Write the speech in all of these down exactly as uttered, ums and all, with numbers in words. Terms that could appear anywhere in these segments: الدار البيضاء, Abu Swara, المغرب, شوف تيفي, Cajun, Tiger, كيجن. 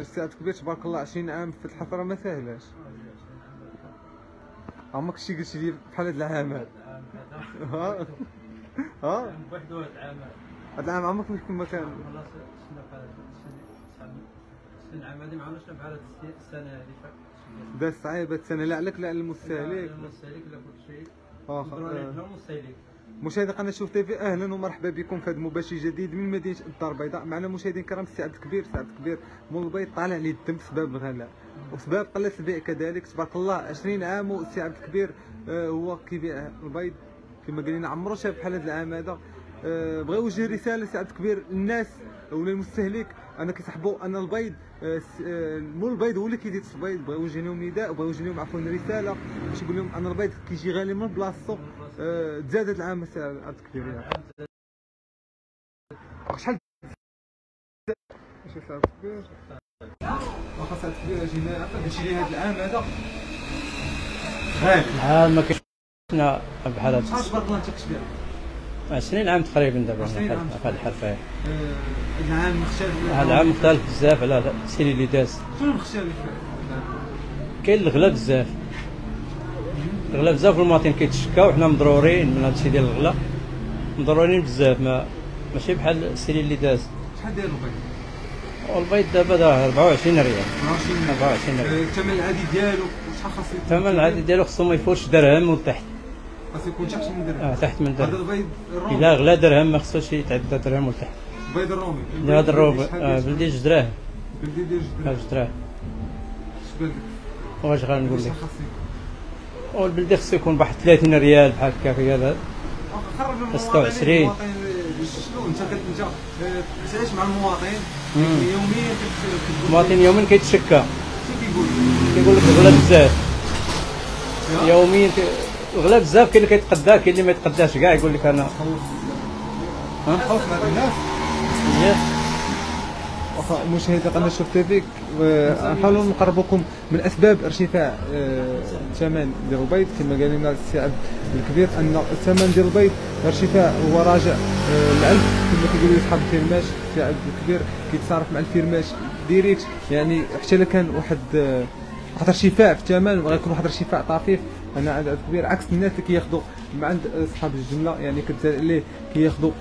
الساعة كبير تبارك الله عشرين عام في الحفرة ما ساهلاش. عمرك شي قلتي لي بحال هاد العامات؟ ها ها بوحدو هاد العامات. هاد العام عمرك ما كان والله شفنا بحال العام هذه ما عمرنا شفنا بحال هاد السنة هذه. دازت صعيبة السنة لا عليك لا على المستهلك. لا المستهلك لا كلشي. واخا المستهلك. مشاهدي قناة شوف تيفي اهلا ومرحبا بكم في هذا المباشر جديد من مدينة الدار البيضاء. معنا مشاهدين كرام السي عبد الكبير. السي عبد الكبير مول البيض طالع ليه الدم بسبب الغلاء وسبب قلة البيع كذلك تبارك الله عشرين عام. والسي عبد الكبير آه هو كيبيع البيض كما قالينا عمرو شاف بحال هذا العام هذا. آه بغا يوجه رسالة سي عبد الكبير للناس ولا المستهلك انا كيصحبوا ان البيض آه آه مول البيض هو اللي كيدير البيض. بغا يوجه لهم نداء وبغا يوجه لهم عفوا رسالة باش يقول لهم ان البيض كيجي غالي من بلاصتو. أه تزادت العام مساء عبد الكبير يعني شحال ماشي ساعة كبير واخا ساعة كبيرة جينا عقل شري هاد العام هذا غالي عام ما كاينشنا بحال هاد شحال تبارك الله انت كتبيع عشرين عام تقريبا دابا في هاد الحرفة. هاد العام مختلف هاد العام مختلف بزاف على السنين اللي دازت. شنو مختلف؟ كاين الغلا بزاف الغلا بزاف والمواطن كيتشكاو وحنا مضرورين من هادشي ديال الغلا مضرورين بزاف ما ماشي بحال السنين اللي دازت. شحال داير البيض؟ البيض دابا داير أربعة وعشرين ريال أربعة وعشرين ريال. الثمن العادي ديالو شحال خاص يكون؟ الثمن العادي ديالو خصو ما يفوتش درهم وتحت. خاص يكون تحت من درهم؟ اه تحت من درهم. هذا البيض الرومي إلا غلا درهم ما خصوش يتعدى درهم وتحت. البيض الرومي؟ هذا الرومي اه بلدي جوج دراهم. بلدي ديال جوج دراهم؟ جوج دراهم. اش بالك؟ واش غنقول لك؟ والبلدي خصو يكون بواحد ثلاثين ريال بحال هكا في هذا ستة وعشرين. شنو انت انت كتعيش مع المواطن يوميا؟ المواطن يوميا كيتشكى كيقول كيقول لك الغلا بزاف يوميا الغلا بزاف. كاين اللي كيتقداه كاين اللي ما يتقداش كاع يقول لك انا ها خوفنا الناس. واخا مشاهدي قناة شوف تيفيك نحاولوا نقربوكم من اسباب ارتفاع الثمن ديال البيض كما قال لنا السي عبد الكبير ان الثمن ديال البيض ارتفاع هو راجع العلف كما كيقولوا اصحاب الفرماج. السي عبد الكبير كيتصارف مع الفرماج ديريكت يعني حتى الا كان واحد واحد ارتفاع في الثمن وغيكون واحد ارتفاع طفيف انا عند عبد الكبير عكس الناس اللي كياخذوا مع عند اصحاب الجمله يعني كتزاد عليه كياخذوا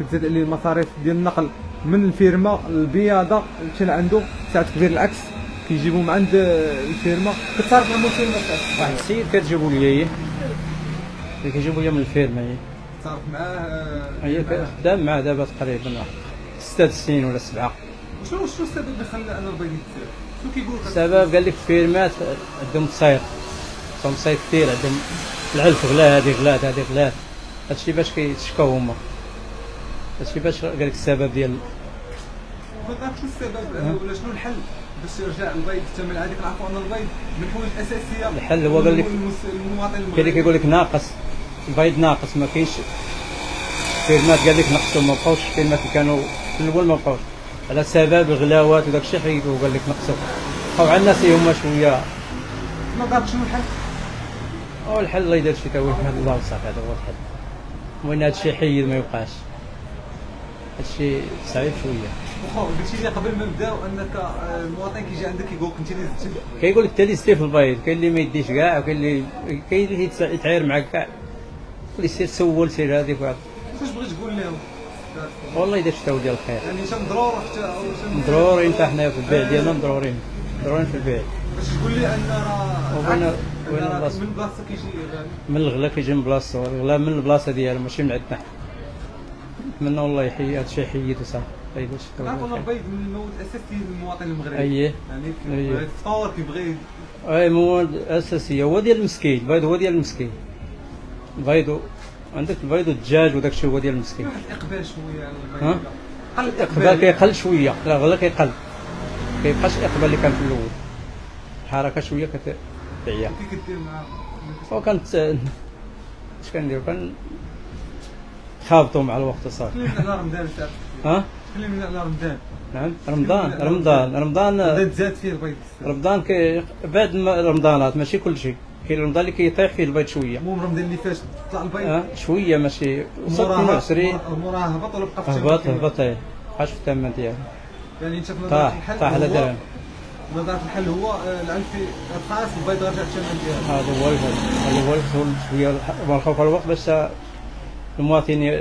كتزاد عليه المصاريف ديال النقل من الفيرما البياضه مشى لعندو. ساعات كبير العكس كيجيبو من عند الفيرما كتصرف مع الفيرما. واحد السيد كتجيبو ليا هي كيجيبو ليا من الفيرما هي كتصرف معاه هي كتخدم معاه دابا تقريبا ستة سنين ولا سبعه. شنو شنو السبب اللي خلى انا البيض يتساوي؟ شنو كيقول لك السبب؟ قال لك الفيرمات عندهم تصاير عندهم تصاير كثير عندهم العلف غلا هذه غلا هذه غلا هادشي باش كيتشكاو هما هادشي باش قال لك السبب ديال بالضبط. شنو السبب ولا شنو الحل باش يرجع البيض الثمن العادي؟ كنعرفوا ان البيض من الحلول الاساسيه. الحل هو قال لك المواطن المغربي قال لك يقول لك ناقص البيض ناقص ما كاينش الفيرمات قال لك نقصوا ما بقاوش الفيرمات اللي كانوا في الاول ما بقاوش على سبب الغلاوات وداك الشيء حيدو قال لك نقصوا بقاو على الناس هما شويه ما دارش. شنو الحل؟ او الحل الله يدير شي تاويل في هذا الله وصافي هذا هو الحل. المهم هذا الشيء حيد ما يوقعش هادشي صعيب شويه. واخا قلتي لي قبل ما نبداو انك المواطن كيجي عندك كيقول لك انت اللي زدتي كيقول لك انت اللي زدتي في البيض. كاين اللي ما يديش كاع وكاين اللي كاين اللي يتعاير معاك كاع اللي سير سول سير هذيك وهذا. واش بغيت تقول لهم؟ والله الا شتاو ديال الخير يعني انت مضرور حتى مضرورين حتى حنا في البيع ديالنا مضرورين مضرورين في البيع. باش تقول لي ان راه من بلاصتك كيجي غالي من الغلا كيجي من بلاصتو الغلا من البلاصه ديالو ماشي من عندنا. نتمنى الله يحيي هادشي يحيد وصافي. طيب شكرا. عطونا البيض من المواد الاساسيه للمواطن المغربي. اييه يعني كيبغي الفطور كيبغي اي مواد اساسيه هو ديال المسكين. البيض هو ديال المسكين البيض عندك البيض والدجاج وداك الشيء هو ديال المسكين. واحد الاقبال شويه على البيض قل الاقبال كيقل شويه لا غير كيقل كيبقاش الاقبال اللي كان في الاول الحركه شويه كتعيا. كي كدير مع فوا كانت اش كنديرو كان خابطوا مع الوقت صافي. خلينا على رمضان تاع ها خلينا على رمضان. نعم رمضان رمضان رمضان تزاد فيه البيض رمضان كي بعد رمضانات ماشي كلشي كاين رمضان اللي كيطيح فيه البيض شويه. المهم رمضان اللي فات طلع البيض أه؟ شويه ماشي وصل اثنين وعشرين موراه هبط ولا بقى في الثمن هبط هبط بقاش في الثمن ديالو يعني انت في نظرة الحل طاح على درهم. نظرة الحل هو العلفي رخاص البيض رجع الثمن ديالو. هذا هو الفرق، هذا هو الفرق شويه بالخوف على الوقت باش المواطن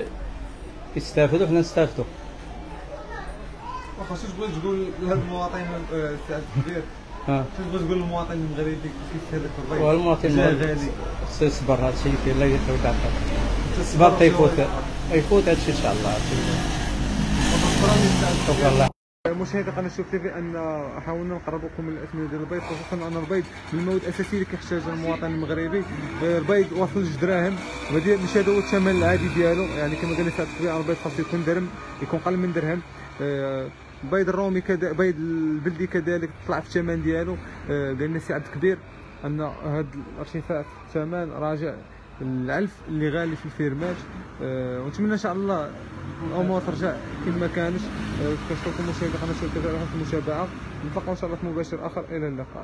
يستافدوا وحنا نستافدوا. واخا شنو تبغي تقول لهاد المواطن السعد الكبير؟ اه شنو تبغي تقول للمواطن المغربي كيف هذاك البيض؟ والمواطن المغربي خصو يصبر، هذا الشيء اللي الله يعطيو العافيه. الصبر تيفوت يفوت هذا الشيء ان شاء الله. شكرا الله. مشاهدي قناه شوف تيفي، ان حاولنا نقربوكم الاسماء ديال البيض، خصوصا ان البيض المواد الاساسي اللي كيحتاجها المواطن المغربي. البيض واصل جوج دراهم، وهذا ماشي هذا هو الثمن العادي ديالو، يعني كما قال لي سعد الكبير البيض خاصو يكون درهم، يكون قل من درهم. البيض الرومي كذلك، بيض البلدي كذلك طلع في الثمن ديالو. قال لنا سعد الكبير ان هذا الارتفاع في الثمن راجع العلف اللي غالي في الفيرمات. أه ونتمنى ان شاء الله الامور ترجع كما كانت. أه كنشكركم مشاهدي قناه شوف تيفي على المتابعه، نلتقاو ان شاء الله في مباشر اخر، الى اللقاء.